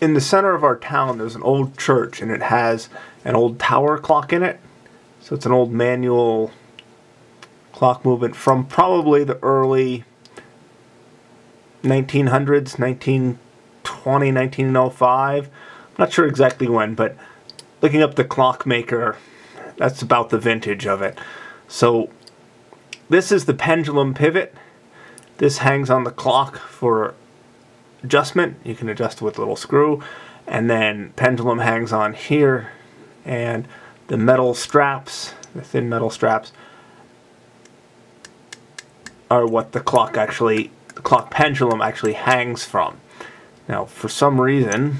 In the center of our town, there's an old church, and it has an old tower clock in it. So it's an old manual clock movement from probably the early 1900s, 1920, 1905. I'm not sure exactly when, but looking up the clockmaker, that's about the vintage of it. So this is the pendulum pivot. This hangs on the clock for adjustment. You can adjust with a little screw, and then pendulum hangs on here, and the metal straps, the thin metal straps, are what the clock pendulum actually hangs from. Now, for some reason,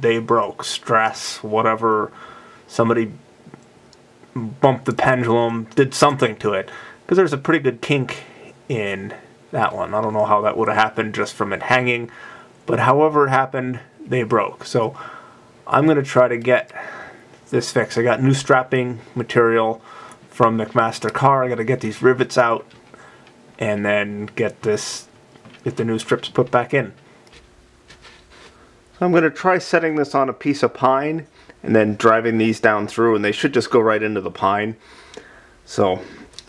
they broke. Stress, whatever, somebody bumped the pendulum, did something to it, because there's a pretty good kink in that one. I don't know how that would have happened just from it hanging, but however it happened, they broke. So I'm going to try to get this fixed. I got new strapping material from McMaster-Carr. I got to get these rivets out and then get the new strips put back in. So I'm going to try setting this on a piece of pine and then driving these down through, and they should just go right into the pine. So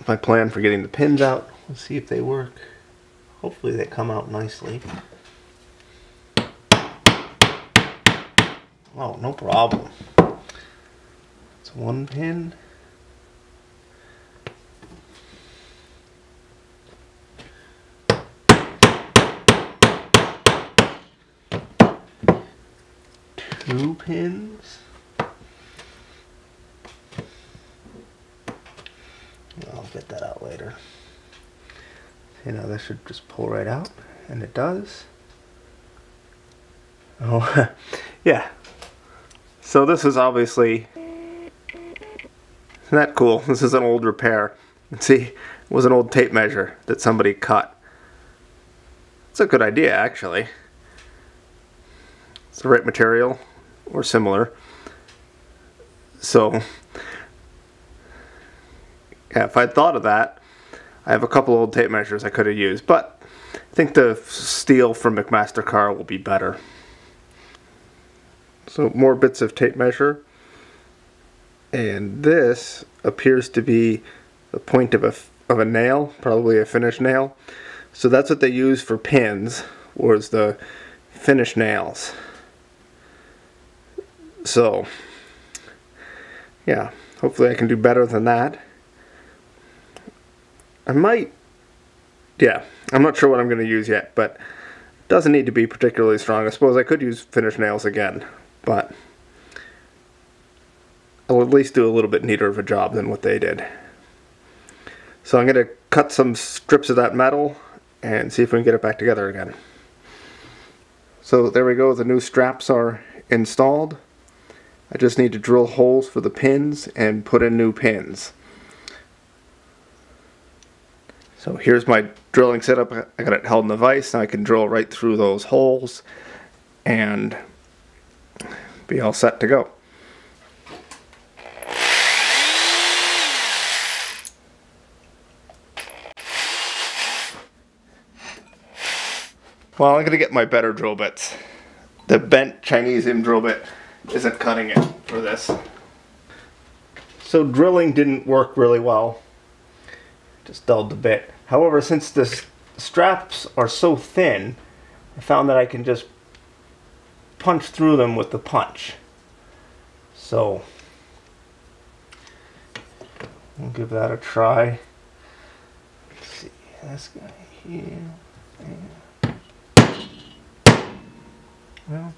my plan for getting the pins out, let's see if they work. Hopefully they come out nicely. Oh, no problem. It's one pin. Two pins. I'll get that out later. You know, this should just pull right out, and it does. Oh, yeah. So this is obviously, isn't that cool? This is an old repair. See, it was an old tape measure that somebody cut. It's a good idea, actually. It's the right material, or similar. So, yeah, if I'd thought of that, I have a couple old tape measures I could have used, but I think the steel from McMaster-Carr will be better. So more bits of tape measure, and this appears to be the point of a nail, probably a Finnish nail. So that's what they use for pins, was the Finnish nails. So yeah, hopefully I can do better than that. I might, yeah, I'm not sure what I'm going to use yet, but it doesn't need to be particularly strong. I suppose I could use Finnish nails again, but I'll at least do a little bit neater of a job than what they did. So I'm going to cut some strips of that metal and see if we can get it back together again. So there we go, the new straps are installed. I just need to drill holes for the pins and put in new pins. So here's my drilling setup. I got it held in the vise, and I can drill right through those holes and be all set to go. Well, I'm gonna get my better drill bits. The bent Chinese M drill bit isn't cutting it for this. So drilling didn't work really well. Just dulled the bit. However, since the straps are so thin, I found that I can just punch through them with the punch. So we'll give that a try. Let's see, this guy here. Yeah. Well.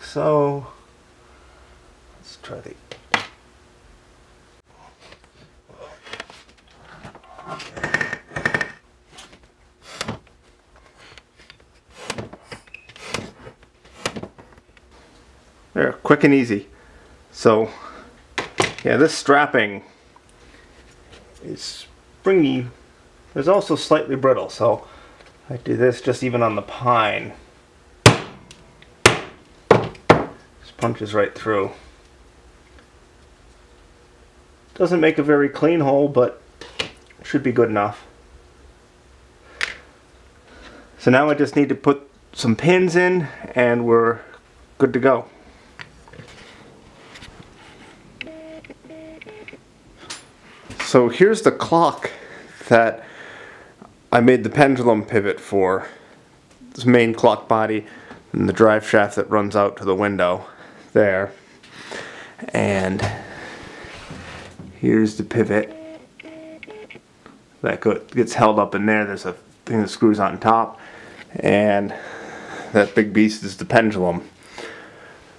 So let's try the there, quick and easy. So yeah, this strapping is springy. There's also slightly brittle, so I do this just even on the pine. Punches right through. Doesn't make a very clean hole, but should be good enough. So now I just need to put some pins in and we're good to go. So here's the clock that I made the pendulum pivot for. This main clock body and the drive shaft that runs out to the window there. And here's the pivot that gets held up in there. There's a thing that screws on top, and that big beast is the pendulum.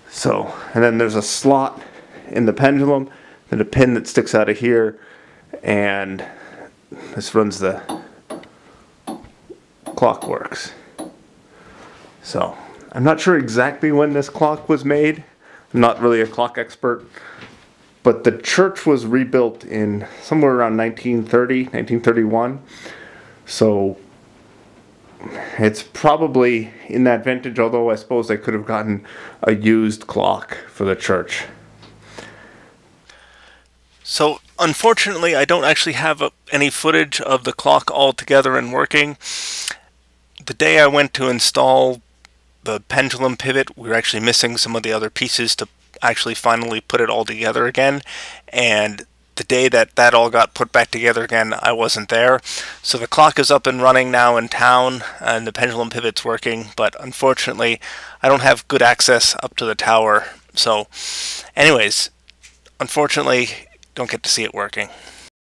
So, and then there's a slot in the pendulum, then a pin that sticks out of here, and this runs the clockworks. So, I'm not sure exactly when this clock was made. I'm not really a clock expert. But the church was rebuilt in somewhere around 1930, 1931. So it's probably in that vintage, although I suppose they could have gotten a used clock for the church. So unfortunately, I don't actually have any footage of the clock all together and working. The day I went to install the pendulum pivot, we were actually missing some of the other pieces to actually finally put it all together again, and the day that all got put back together again, I wasn't there. So the clock is up and running now in town, and the pendulum pivot's working, but unfortunately I don't have good access up to the tower. So anyways, unfortunately, don't get to see it working.